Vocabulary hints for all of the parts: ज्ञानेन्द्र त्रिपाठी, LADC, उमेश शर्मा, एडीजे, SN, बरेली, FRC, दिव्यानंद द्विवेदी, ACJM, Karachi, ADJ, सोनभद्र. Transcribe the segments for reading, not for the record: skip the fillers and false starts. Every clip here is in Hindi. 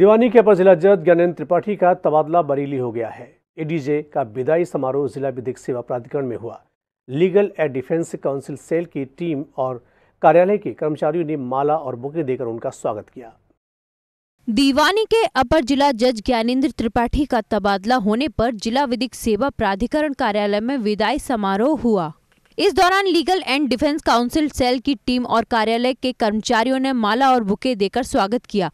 दीवानी के अपर जिला जज ज्ञानेन्द्र त्रिपाठी का तबादला बरेली हो गया है। एडीजे का विदाई समारोह जिला विधिक सेवा प्राधिकरण में हुआ। Legal and defence council cell की टीम और कार्यालय के कर्मचारियों ने माला और बुके देकर उनका स्वागत किया। दीवानी के अपर जिला जज ज्ञानेन्द्र त्रिपाठी का तबादला होने पर जिला विधिक सेवा प्राधिकरण कार्यालय में विदाई समारोह हुआ। इस दौरान legal and defence council cell की टीम और कार्यालय के कर्मचारियों ने माला और बुके देकर स्वागत किया।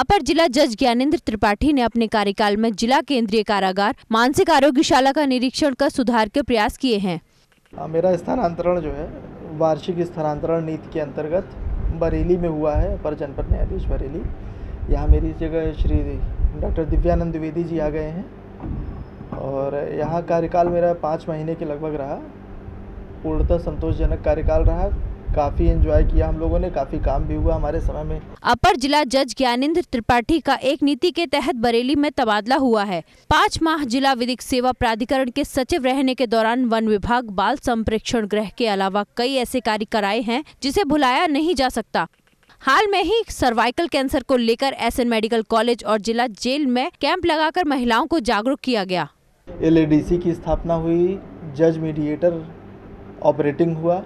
अपर जिला जज ज्ञानेन्द्र त्रिपाठी ने अपने कार्यकाल में जिला केंद्रीय कारागार मानसिक आरोग्यशाला का निरीक्षण कर सुधार के प्रयास किए हैं। मेरा स्थानांतरण जो है वार्षिक स्थानांतरण नीति के अंतर्गत बरेली में हुआ है। अपर जनपद न्यायाधीश बरेली, यहाँ मेरी जगह श्री डॉक्टर दिव्यानंद द्विवेदी जी आ गए हैं और यहाँ कार्यकाल मेरा 5 महीने के लगभग रहा। पूर्णतः संतोषजनक कार्यकाल रहा। काफी एंजॉय किया हम लोगों ने, काफी काम भी हुआ हमारे समय में। अपर जिला जज ज्ञानेन्द्र त्रिपाठी का एक नीति के तहत बरेली में तबादला हुआ है। 5 माह जिला विधिक सेवा प्राधिकरण के सचिव रहने के दौरान वन विभाग, बाल संप्रेक्षण गृह के अलावा कई ऐसे कार्य कराए हैं जिसे भुलाया नहीं जा सकता। हाल में ही सर्वाइकल कैंसर को लेकर SN मेडिकल कॉलेज और जिला जेल में कैंप लगाकर महिलाओं को जागरूक किया गया। LADC की स्थापना हुई, जज मीडिएटर ऑपरेटिंग हुआ,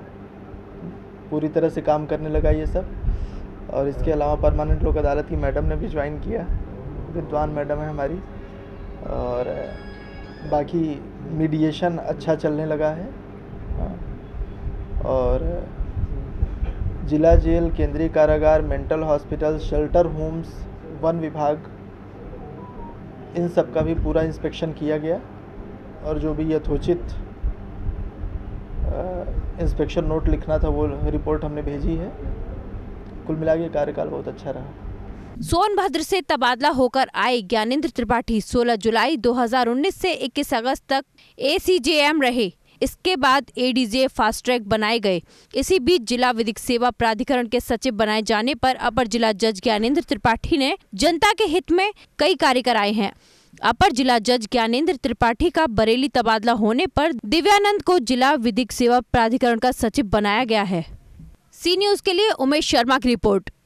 पूरी तरह से काम करने लगा ये सब। और इसके अलावा परमानेंट लोक अदालत की मैडम ने भी ज्वाइन किया, विद्वान मैडम है हमारी। और बाकी मीडिएशन अच्छा चलने लगा है। और जिला जेल, केंद्रीय कारागार, मेंटल हॉस्पिटल, शेल्टर होम्स, वन विभाग, इन सब का भी पूरा इंस्पेक्शन किया गया और जो भी यथोचित इंस्पेक्शन नोट लिखना था वो रिपोर्ट हमने भेजी है। कुल मिलाकर कार्यकाल बहुत अच्छा रहा। सोनभद्र से तबादला होकर आए ज्ञानेन्द्र त्रिपाठी 16 जुलाई 2019 से 21 अगस्त तक ACJM रहे। इसके बाद ADJ फास्ट ट्रैक बनाए गए। इसी बीच जिला विधिक सेवा प्राधिकरण के सचिव बनाए जाने पर अपर जिला जज ज्ञानेन्द्र त्रिपाठी ने जनता के हित में कई कार्य कराए हैं। अपर जिला जज ज्ञानेन्द्र त्रिपाठी का बरेली तबादला होने पर दिव्यानंद को जिला विधिक सेवा प्राधिकरण का सचिव बनाया गया है। सी न्यूज़ के लिए उमेश शर्मा की रिपोर्ट।